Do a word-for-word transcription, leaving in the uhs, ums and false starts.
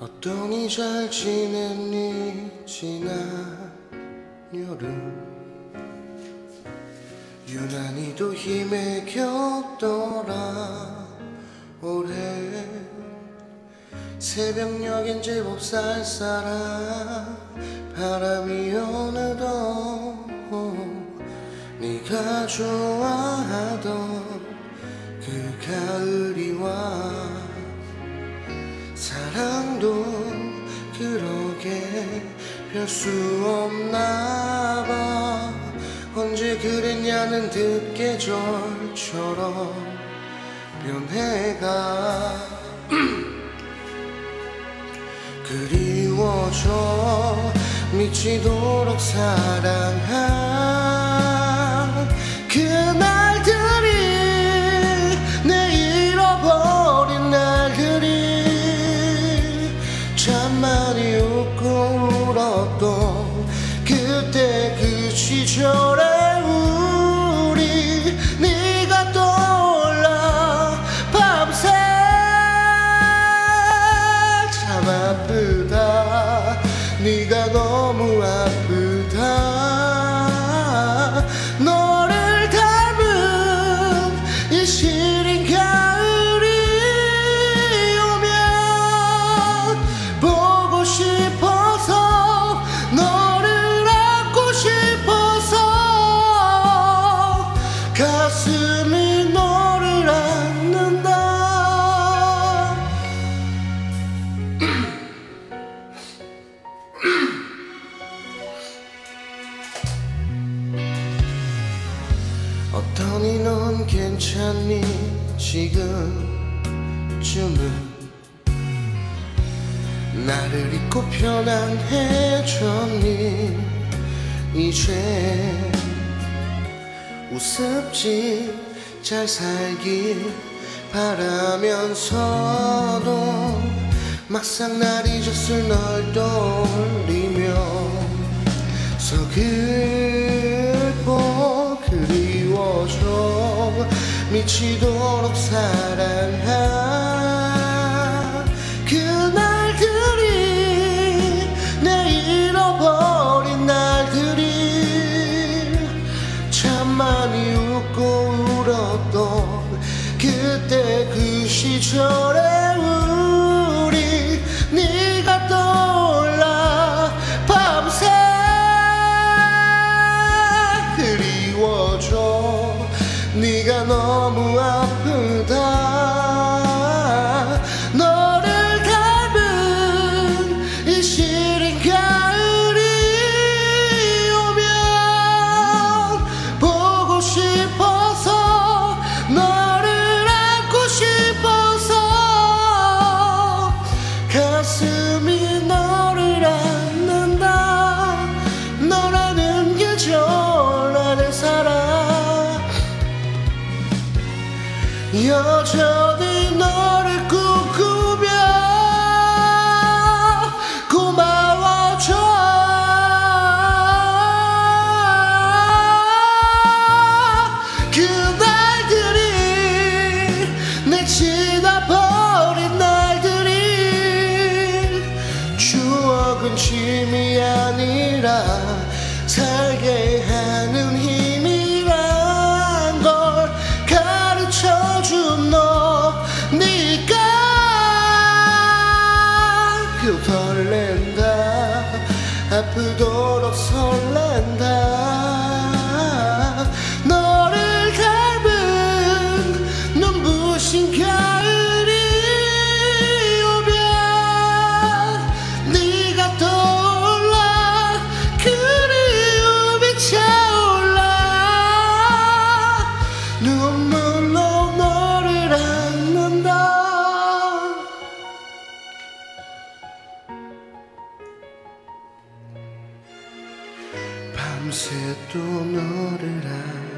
어떠니 잘 지냈니 지난 여름 유난히도 힘에 겹더라 올해 새벽녘엔 제법 쌀쌀한 바람이 오늘도 네가 좋아하던 그 가을이 와 사랑도 그러게 별 수 없나 봐 언제 그랬냐는 듯 계절처럼 변해가 그리워져 미치도록 사랑한 그날들이 내 잃어버린 날들이 참 많이 웃고 울었던 그때 그 시절에 우리 네가 떠올라 밤새 참 아프다 네가 너무 아프다 너를 닮은 이 시린 가을이 오면 보고 싶어서 너를 안고 싶어서 가슴이 너를 안는다 어떠니 넌 괜찮니 지금쯤은 나를 잊고 편안해졌니 이제 우습지 잘 살길 바라면서도 막상 날 잊었을 널 떠올리며 서글퍼 그리워져 미치도록 사랑한 그날들이 내 잃어버린 날들이 참 많이 웃고 울었던 그때 그 시절에 우리 네가 떠올라 밤새 그리워져 네가 너무 아프다 너를 닮은 이 시린 가을이 오면 보고 싶어서 너를 안고 싶어서 가슴이 너를 안는다 너라는 계절 나를 사랑 여전히 너를 꿈꾸며 고마워져 그날들이 내 지나버린 날들이 추억은 짐이 아니라 살게 하는 힘이란 걸 가르쳐준 너 네가 그 설렌다 아프도록 설렌다 너를 닮은 눈부신 가을이 오면 네가 떠올라 그리움이 차올라 눈물로 너를 안는다 밤새 또 너를 안는다.